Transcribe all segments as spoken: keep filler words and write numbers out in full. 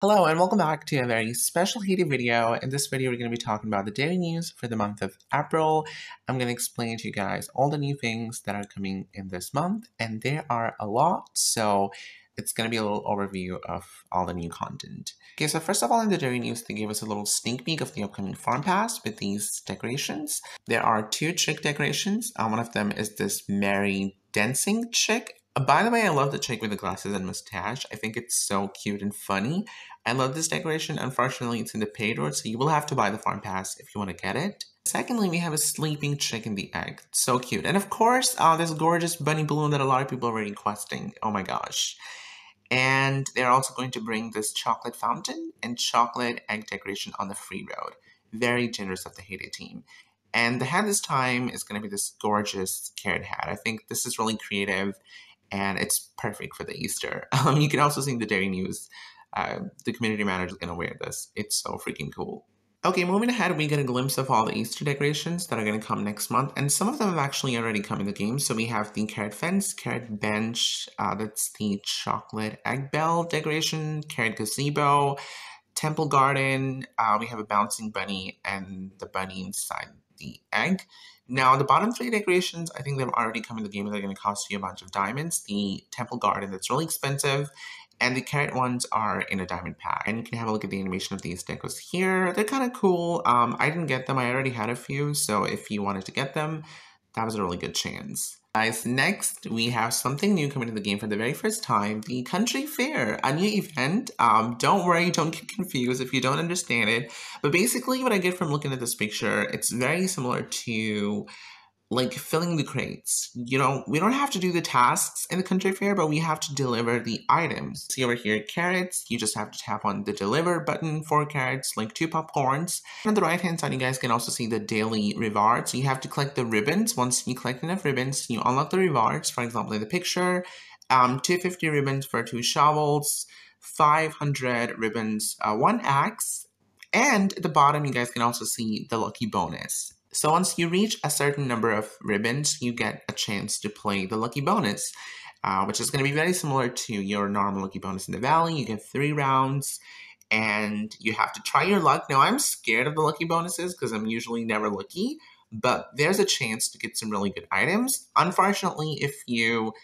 Hello and welcome back to a very special Hay Day video. In this video, we're going to be talking about the Dairy News for the month of April. I'm going to explain to you guys all the new things that are coming in this month, and there are a lot, so it's going to be a little overview of all the new content. Okay, so first of all, in the Dairy News, they gave us a little sneak peek of the upcoming Farm Pass with these decorations. There are two chick decorations. Uh, one of them is this Merry Dancing chick. By the way, I love the chick with the glasses and mustache. I think it's so cute and funny. I love this decoration. Unfortunately, it's in the paid road, so you will have to buy the Farm Pass if you want to get it. Secondly, we have a sleeping chick in the egg. It's so cute. And of course, uh, this gorgeous bunny balloon that a lot of people are requesting. Oh my gosh. And they're also going to bring this chocolate fountain and chocolate egg decoration on the free road. Very generous of the Hay Day team. And the hat this time is going to be this gorgeous carrot hat. I think this is really creative. And it's perfect for the Easter. Um, you can also see in the Dairy News, uh, the community manager is going to wear this. It's so freaking cool. Okay, moving ahead, we get a glimpse of all the Easter decorations that are going to come next month. And some of them have actually already come in the game. So we have the carrot fence, carrot bench, uh, that's the chocolate egg bell decoration, carrot gazebo, temple garden. Uh, we have a bouncing bunny and the bunny inside the egg. Now, the bottom three decorations, I think they've already come in the game and they're going to cost you a bunch of diamonds. The temple garden, that's really expensive, and the carrot ones are in a diamond pack. And you can have a look at the animation of these decos here. They're kind of cool. Um, I didn't get them. I already had a few, so if you wanted to get them, that was a really good chance. Guys, next, we have something new coming to the game for the very first time, the Country Fair, a new event. Um, don't worry, don't get confused if you don't understand it. But basically, what I get from looking at this picture, it's very similar to, like, filling the crates. You know, we don't have to do the tasks in the Country Fair, but we have to deliver the items. See over here, carrots. You just have to tap on the deliver button, four carrots, like two popcorns. On the right-hand side, you guys can also see the daily rewards. So you have to collect the ribbons. Once you collect enough ribbons, you unlock the rewards. For example, in the picture, um, two hundred fifty ribbons for two shovels, five hundred ribbons, uh, one axe. And at the bottom, you guys can also see the lucky bonus. So once you reach a certain number of ribbons, you get a chance to play the lucky bonus, uh, which is going to be very similar to your normal lucky bonus in the valley. You get three rounds, and you have to try your luck. Now, I'm scared of the lucky bonuses because I'm usually never lucky, but there's a chance to get some really good items. Unfortunately, if you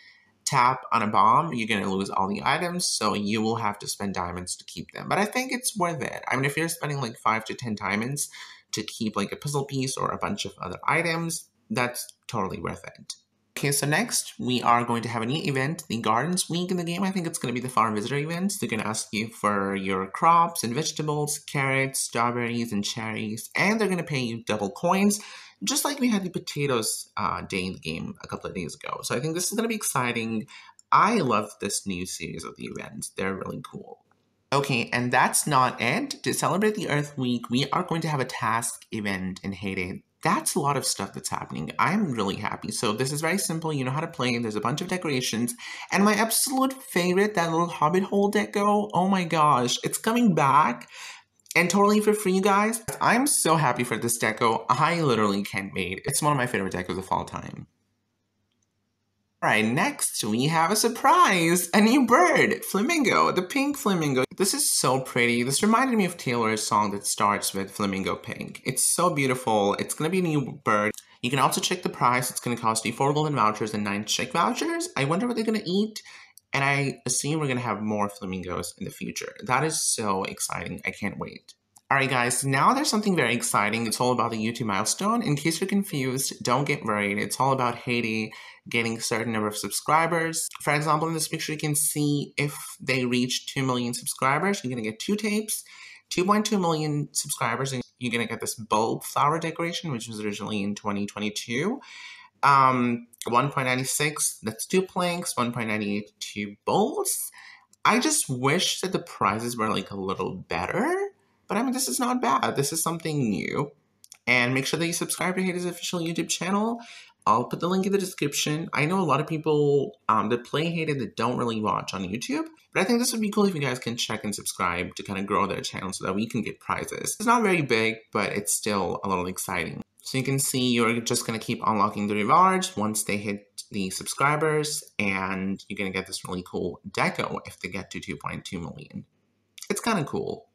tap on a bomb, you're going to lose all the items, so you will have to spend diamonds to keep them. But I think it's worth it. I mean, if you're spending like five to ten diamonds to keep like a puzzle piece or a bunch of other items, that's totally worth it. Okay, so next we are going to have a new event, the Gardens Week in the game. I think it's going to be the Farm Visitor events. They're going to ask you for your crops and vegetables, carrots, strawberries, and cherries, and they're going to pay you double coins, just like we had the potatoes uh, day in the game a couple of days ago. So I think this is going to be exciting. I love this new series of the events. They're really cool. Okay, and that's not it. To celebrate the Earth Week, we are going to have a task event in Hay Day. That's a lot of stuff that's happening. I'm really happy. So this is very simple. You know how to play. There's a bunch of decorations. And my absolute favorite, that little Hobbit hole deco. Oh my gosh, it's coming back. And totally for free, you guys. I'm so happy for this deco. I literally can't wait. It's one of my favorite decos of all time. Alright, next we have a surprise, a new bird, Flamingo, the pink flamingo. This is so pretty. This reminded me of Taylor's song that starts with Flamingo Pink. It's so beautiful. It's going to be a new bird. You can also check the price. It's going to cost you four golden vouchers and nine chick vouchers. I wonder what they're going to eat. And I assume we're going to have more flamingos in the future. That is so exciting. I can't wait. Alright guys, now there's something very exciting. It's all about the YouTube milestone. In case you're confused, don't get worried. It's all about Hay Day getting a certain number of subscribers. For example, in this picture, you can see if they reach two million subscribers, you're going to get two tapes. two point two million subscribers, and you're going to get this bulb flower decoration, which was originally in twenty twenty-two. Um, one point nine six, that's two planks. one point nine eight, two bowls. I just wish that the prizes were like a little better. But I mean, this is not bad. This is something new. And make sure that you subscribe to Hay Day's official YouTube channel. I'll put the link in the description. I know a lot of people um, that play Hay Day that don't really watch on YouTube. But I think this would be cool if you guys can check and subscribe to kind of grow their channel so that we can get prizes. It's not very big, but it's still a little exciting. So you can see you're just going to keep unlocking the rewards once they hit the subscribers. And you're going to get this really cool deco if they get to two point two million. it's kind of cool.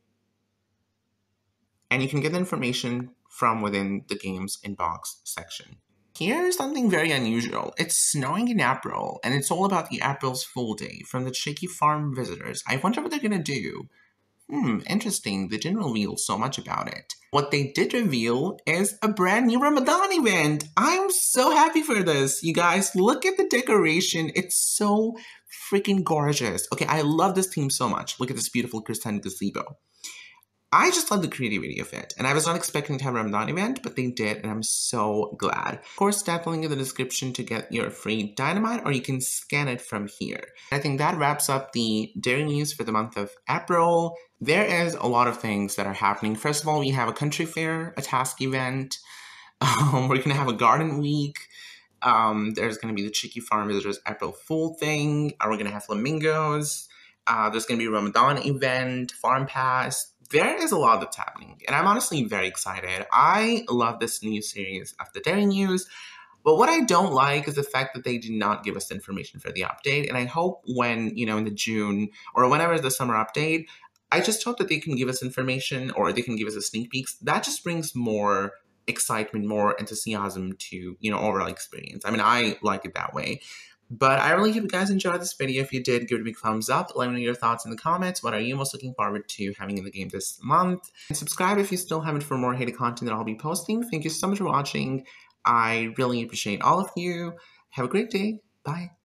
And you can get information from within the games inbox section. Here's something very unusual. It's snowing in April, and it's all about the April's Fool Day from the Cheeky Farm Visitors. I wonder what they're going to do. Hmm, interesting. They didn't reveal so much about it. What they did reveal is a brand new Ramadan event. I'm so happy for this. You guys, look at the decoration. It's so freaking gorgeous. Okay, I love this theme so much. Look at this beautiful Christian gazebo. I just love the creativity of it, and I was not expecting to have a Ramadan event, but they did, and I'm so glad. Of course, tap the link in the description to get your free dynamite, or you can scan it from here. I think that wraps up the Dairy News for the month of April. There is a lot of things that are happening. First of all, we have a country fair, a task event. Um, we're going to have a garden week. Um, there's going to be the Cheeky Farm Visitors April Fool thing. We're going to have flamingos. Uh, there's going to be a Ramadan event, Farm Pass. There is a lot that's happening, and I'm honestly very excited. I love this new series of the Dairy News, but what I don't like is the fact that they did not give us information for the update, and I hope when, you know, in the June or whenever the summer update, I just hope that they can give us information or they can give us a sneak peeks. That just brings more excitement, more enthusiasm to, you know, overall experience. I mean, I like it that way. But I really hope you guys enjoyed this video. If you did, give it a big thumbs up. Let me know your thoughts in the comments. What are you most looking forward to having in the game this month? And subscribe if you still haven't for more Hay Day content that I'll be posting. Thank you so much for watching. I really appreciate all of you. Have a great day. Bye.